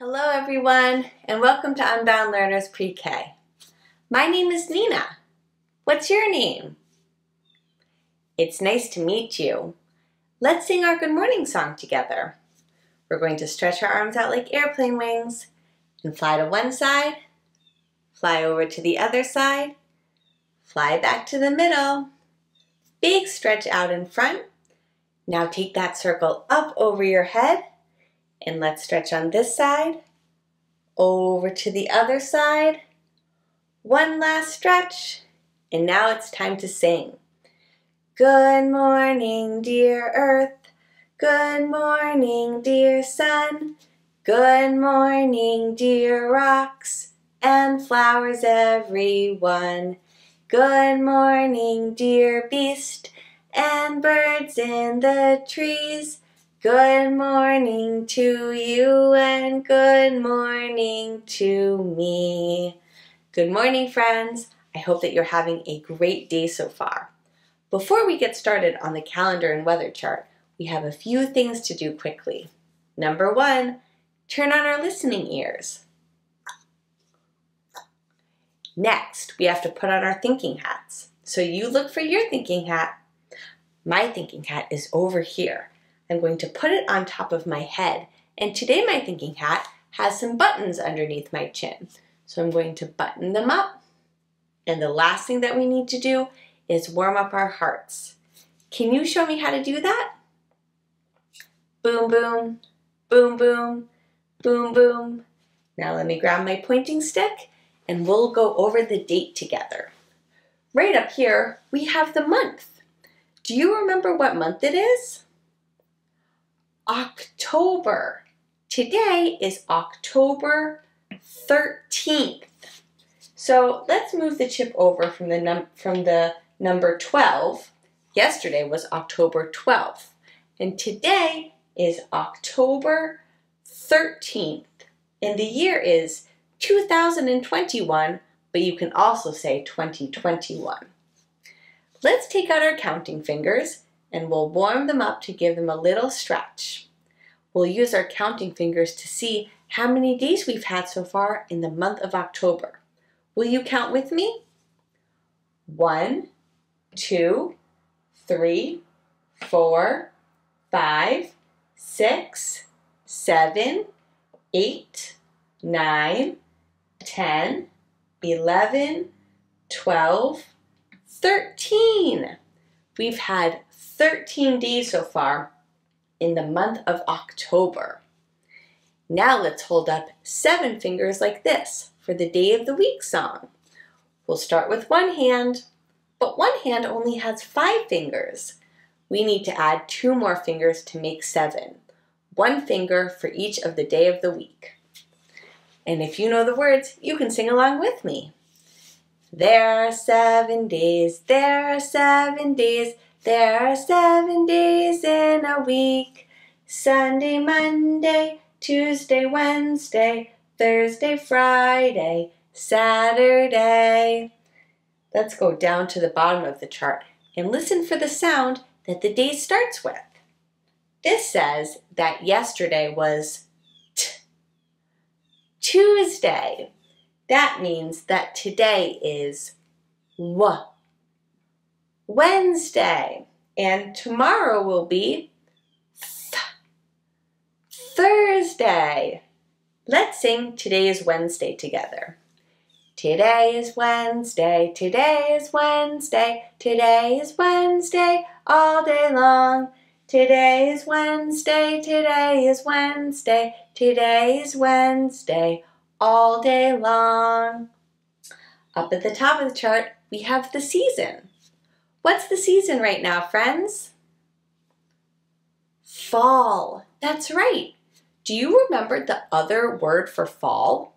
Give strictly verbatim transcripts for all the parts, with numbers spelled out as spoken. Hello everyone, and welcome to Unbound Learners Pre-K. My name is Nina. What's your name? It's nice to meet you. Let's sing our good morning song together. We're going to stretch our arms out like airplane wings and fly to one side, fly over to the other side, fly back to the middle. Big stretch out in front. Now take that circle up over your head. And let's stretch on this side, over to the other side. One last stretch, and now it's time to sing. Good morning, dear Earth. Good morning, dear Sun. Good morning, dear rocks and flowers, everyone. Good morning, dear beast and birds in the trees. Good morning to you and good morning to me. Good morning, friends. I hope that you're having a great day so far. Before we get started on the calendar and weather chart, we have a few things to do quickly. Number one, turn on our listening ears. Next, we have to put on our thinking hats. So you look for your thinking hat. My thinking hat is over here. I'm going to put it on top of my head, and today my thinking hat has some buttons underneath my chin. So I'm going to button them up, and the last thing that we need to do is warm up our hearts. Can you show me how to do that? Boom, boom, boom, boom, boom, boom. Now let me grab my pointing stick, and we'll go over the date together. Right up here, we have the month. Do you remember what month it is? October. Today is October thirteenth. So let's move the chip over from the, num from the number twelve. Yesterday was October twelfth. And today is October thirteenth. And the year is two thousand twenty-one, but you can also say twenty twenty-one. Let's take out our counting fingers, and we'll warm them up to give them a little stretch. We'll use our counting fingers to see how many days we've had so far in the month of October. Will you count with me? One, two, three, four, five, six, seven, eight, nine, ten, eleven, twelve, thirteen. We've had thirteen days so far in the month of October. Now let's hold up seven fingers like this for the day of the week song. We'll start with one hand, but one hand only has five fingers. We need to add two more fingers to make seven. One finger for each of the day of the week. And if you know the words, you can sing along with me. There are seven days, there are seven days, there are seven days in a week. Sunday, Monday, Tuesday, Wednesday, Thursday, Friday, Saturday. Let's go down to the bottom of the chart and listen for the sound that the day starts with. This says that yesterday was T. Tuesday. That means that today is W. Wednesday, and tomorrow will be th Thursday. Let's sing Today is Wednesday together. Today is Wednesday, today is Wednesday, today is Wednesday all day long. Today is Wednesday, today is Wednesday, today is Wednesday all day long. Up at the top of the chart, we have the season. What's the season right now, friends? Fall. That's right. Do you remember the other word for fall?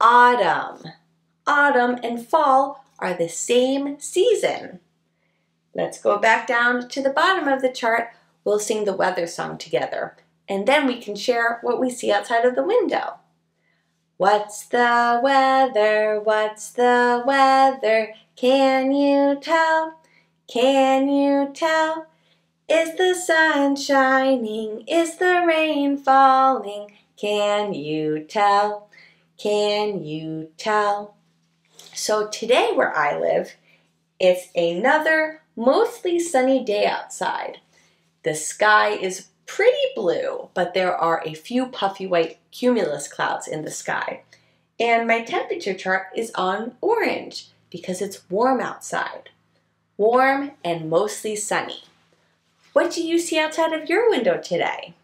Autumn. Autumn and fall are the same season. Let's go back down to the bottom of the chart. We'll sing the weather song together, and then we can share what we see outside of the window. What's the weather? What's the weather? Can you tell? Can you tell? Is the sun shining? Is the rain falling? Can you tell? Can you tell? So today where I live, it's another mostly sunny day outside. The sky is pretty blue, but there are a few puffy white cumulus clouds in the sky. And my temperature chart is on orange because it's warm outside. Warm and mostly sunny. What do you see outside of your window today?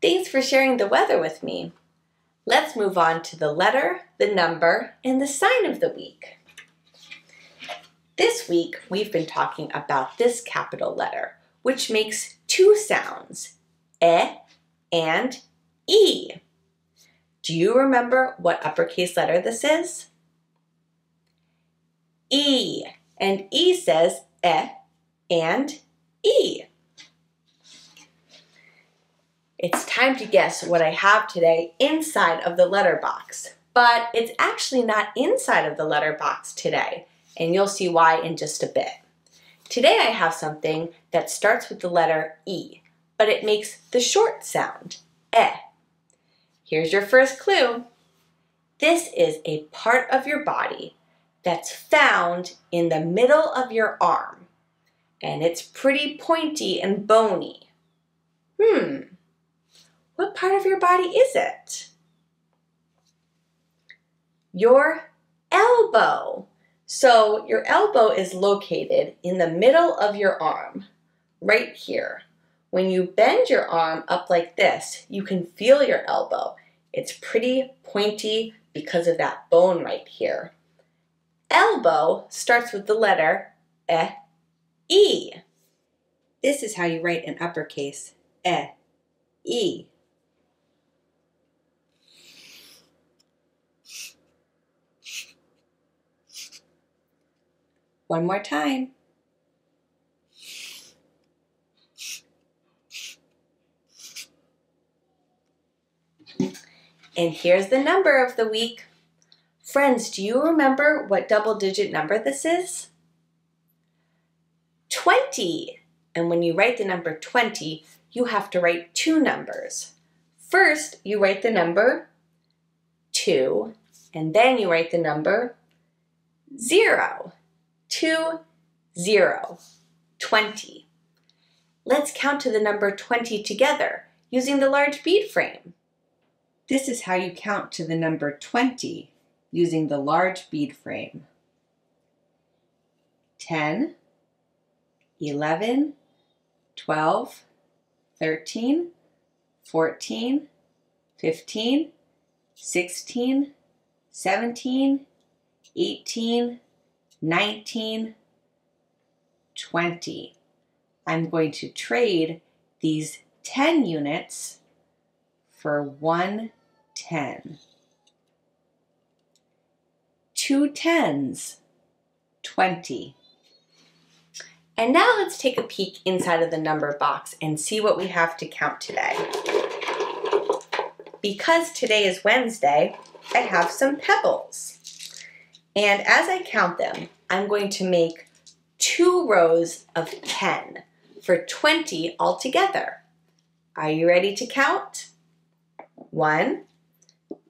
Thanks for sharing the weather with me. Let's move on to the letter, the number, and the sign of the week. This week, we've been talking about this capital letter, which makes two sounds, eh and e. Do you remember what uppercase letter this is? E, and e says eh and e. It's time to guess what I have today inside of the letter box, but it's actually not inside of the letter box today, and you'll see why in just a bit. Today I have something that starts with the letter E, but it makes the short sound, eh. Here's your first clue. This is a part of your body that's found in the middle of your arm, and it's pretty pointy and bony. Hmm. What part of your body is it? Your elbow. So your elbow is located in the middle of your arm, right here. When you bend your arm up like this, you can feel your elbow. It's pretty pointy because of that bone right here. Elbow starts with the letter eh, e. This is how you write an uppercase, eh, e. One more time. And here's the number of the week. Friends, do you remember what double-digit number this is? twenty. And when you write the number twenty, you have to write two numbers. First, you write the number two, and then you write the number zero. Two, zero, twenty. Let's count to the number twenty together using the large bead frame. This is how you count to the number twenty using the large bead frame. ten, eleven, twelve, thirteen, fourteen, fifteen, sixteen, seventeen, eighteen, nineteen, twenty. I'm going to trade these ten units for one ten. Two tens, twenty. And now let's take a peek inside of the number box and see what we have to count today. Because today is Wednesday, I have some pebbles. And as I count them, I'm going to make two rows of ten for twenty altogether. Are you ready to count? One,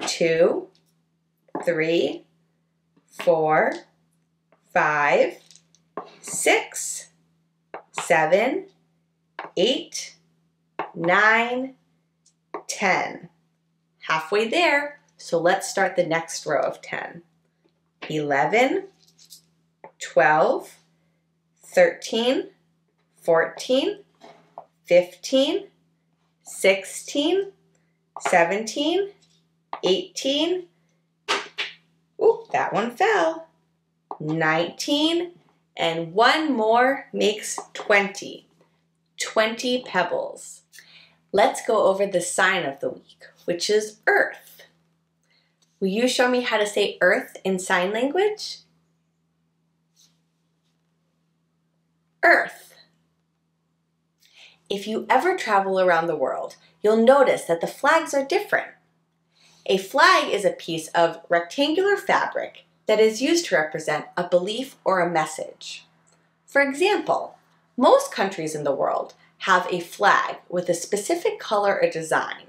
two, three, four, five, six, seven, eight, nine, ten. Halfway there, so let's start the next row of ten. eleven, twelve, thirteen, fourteen, fifteen, sixteen, seventeen, eighteen, ooh, that one fell, nineteen, and one more makes twenty. twenty pebbles. Let's go over the sign of the week, which is earth. Will you show me how to say earth in sign language? Earth. If you ever travel around the world, you'll notice that the flags are different. A flag is a piece of rectangular fabric that is used to represent a belief or a message. For example, most countries in the world have a flag with a specific color or design.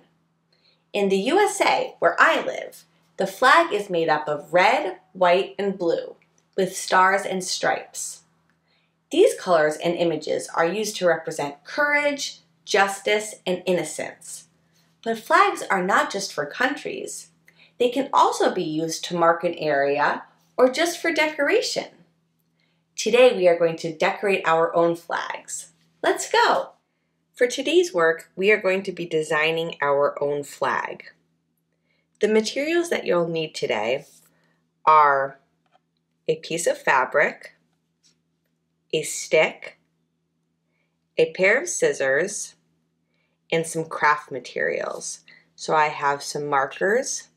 In the U S A, where I live, the flag is made up of red, white, and blue, with stars and stripes. These colors and images are used to represent courage, justice, and innocence. But flags are not just for countries. They can also be used to mark an area or just for decoration. Today we are going to decorate our own flags. Let's go! For today's work, we are going to be designing our own flag. The materials that you'll need today are a piece of fabric, a stick, a pair of scissors, and some craft materials. So I have some markers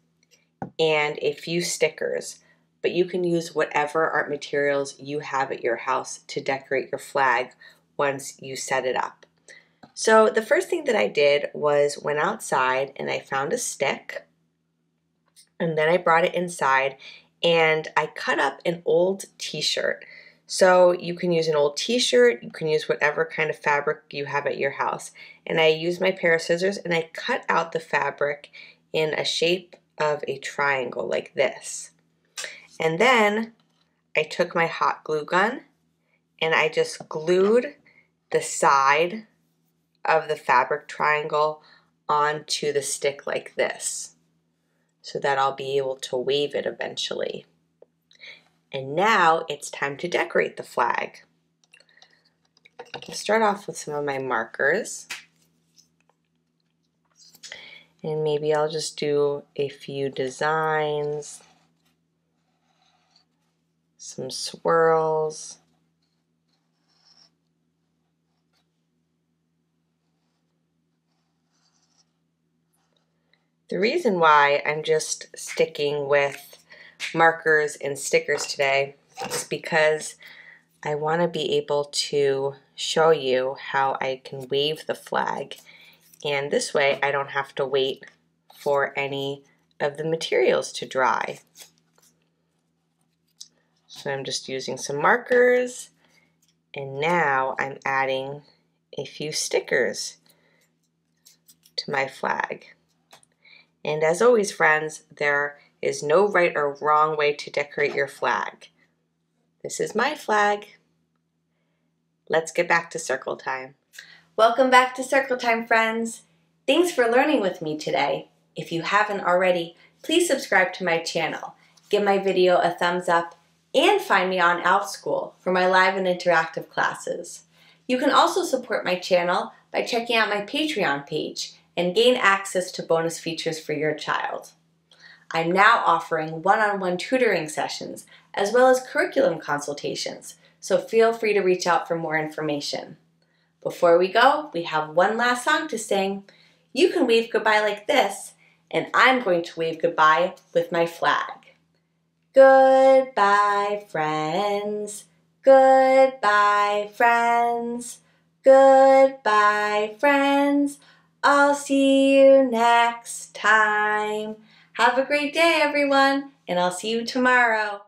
and a few stickers, but you can use whatever art materials you have at your house to decorate your flag once you set it up. So the first thing that I did was went outside and I found a stick, and then I brought it inside and I cut up an old t-shirt. So you can use an old t-shirt, you can use whatever kind of fabric you have at your house. And I used my pair of scissors and I cut out the fabric in a shape of a triangle like this. And then I took my hot glue gun and I just glued the side of the fabric triangle onto the stick like this, so that I'll be able to wave it eventually. And now it's time to decorate the flag. I'll start off with some of my markers. And maybe I'll just do a few designs, some swirls, the reason why I'm just sticking with markers and stickers today is because I want to be able to show you how I can wave the flag, and this way I don't have to wait for any of the materials to dry. So I'm just using some markers, and now I'm adding a few stickers to my flag. And as always, friends, there is no right or wrong way to decorate your flag. This is my flag. Let's get back to circle time. Welcome back to Circle Time, friends. Thanks for learning with me today. If you haven't already, please subscribe to my channel, give my video a thumbs up, and find me on Outschool for my live and interactive classes. You can also support my channel by checking out my Patreon page and gain access to bonus features for your child. I'm now offering one-on-one tutoring sessions as well as curriculum consultations, so feel free to reach out for more information. Before we go, we have one last song to sing. You can wave goodbye like this, and I'm going to wave goodbye with my flag. Goodbye, friends. Goodbye, friends. Goodbye, friends. I'll see you next time. Have a great day, everyone, and I'll see you tomorrow.